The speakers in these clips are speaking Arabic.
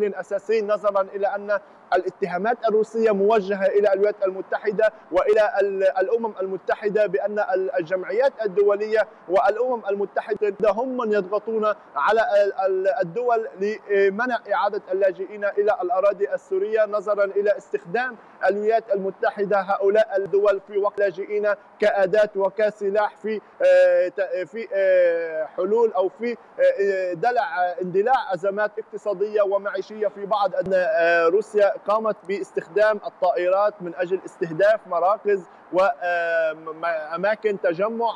أساسي نظرا إلى أن الاتهامات الروسية موجهة إلى الولايات المتحدة وإلى الأمم المتحدة بأن الجمعيات الدولية والأمم المتحدة هم من يضغطون على الدول لمنع إعادة اللاجئين إلى الأراضي السورية نظرا إلى استخدام الولايات المتحدة هؤلاء الدول في وقت اللاجئين كأداة وكسلاح في حلول أو في دلع اندلاع أزمات اقتصادية ومعيشية في بعض روسيا قامت باستخدام الطائرات من أجل استهداف مراكز وأماكن تجمع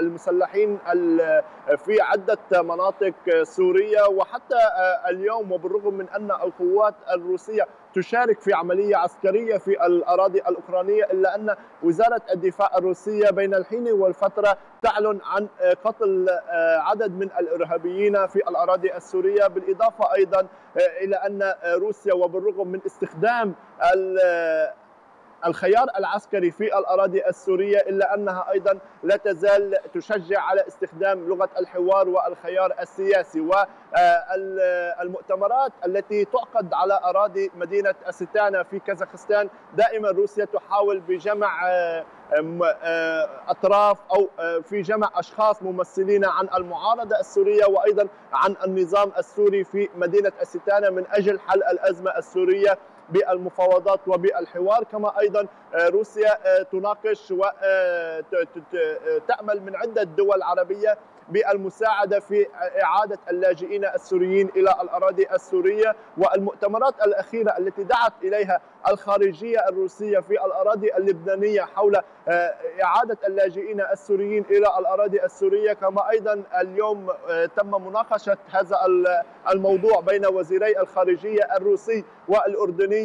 المسلحين في عدة مناطق سورية. وحتى اليوم وبالرغم من أن القوات الروسية تشارك في عملية عسكرية في الأراضي الأوكرانية إلا أن وزارة الدفاع الروسية بين الحين والفترة تعلن عن قتل عدد من الإرهابيين في الأراضي السورية، بالإضافة أيضا إلى أن روسيا وبالرغم من استخدام الخيار العسكري في الأراضي السورية إلا أنها أيضا لا تزال تشجع على استخدام لغة الحوار والخيار السياسي. والمؤتمرات التي تعقد على أراضي مدينة أستانا في كازاخستان دائما روسيا تحاول بجمع أطراف أو في جمع أشخاص ممثلين عن المعارضة السورية وأيضا عن النظام السوري في مدينة أستانا من أجل حل الأزمة السورية بالمفاوضات وبالحوار. كما أيضا روسيا تناقش وتأمل من عدة دول عربية بالمساعدة في إعادة اللاجئين السوريين إلى الأراضي السورية. والمؤتمرات الأخيرة التي دعت إليها الخارجية الروسية في الأراضي اللبنانية حول إعادة اللاجئين السوريين إلى الأراضي السورية، كما أيضا اليوم تم مناقشة هذا الموضوع بين وزيري الخارجية الروسي والأردني.